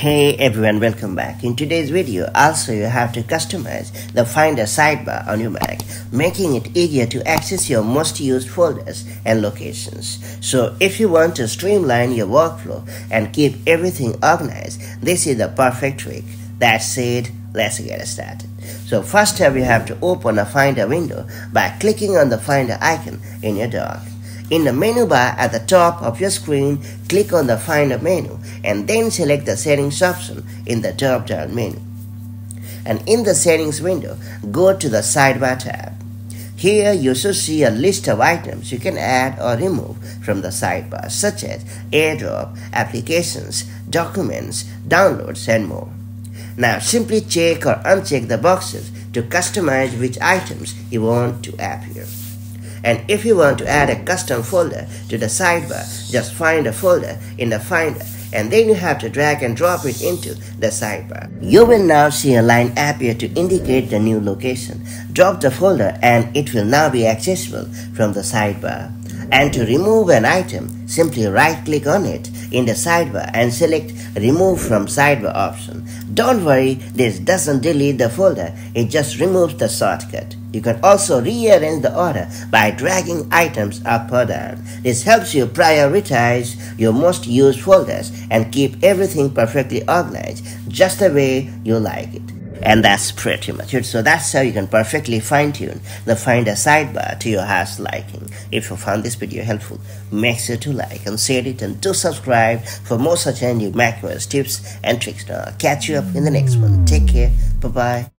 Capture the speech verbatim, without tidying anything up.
Hey everyone, welcome back. In today's video, also you have to customize the Finder sidebar on your Mac, making it easier to access your most used folders and locations. So if you want to streamline your workflow and keep everything organized, this is the perfect trick. That said, let's get started. So first up, you have to open a Finder window by clicking on the Finder icon in your dock. In the menu bar at the top of your screen, click on the Finder menu and then select the Settings option in the drop-down menu. And in the Settings window, go to the Sidebar tab. Here you should see a list of items you can add or remove from the sidebar, such as AirDrop, applications, documents, downloads, and more. Now simply check or uncheck the boxes to customize which items you want to appear. And if you want to add a custom folder to the sidebar, just find a folder in the Finder and then you have to drag and drop it into the sidebar. You will now see a line appear to indicate the new location. Drop the folder and it will now be accessible from the sidebar. And to remove an item, simply right click on it in the sidebar and select Remove from Sidebar option. Don't worry, this doesn't delete the folder, it just removes the shortcut. You can also rearrange the order by dragging items up or down. This helps you prioritize your most used folders and keep everything perfectly organized, just the way you like it. And that's pretty much it. So that's how you can perfectly fine-tune the Finder sidebar to your heart's liking. If you found this video helpful, make sure to like and share it, and do subscribe for more such new macOS tips and tricks. Now I'll catch you up in the next one. Take care. Bye-bye.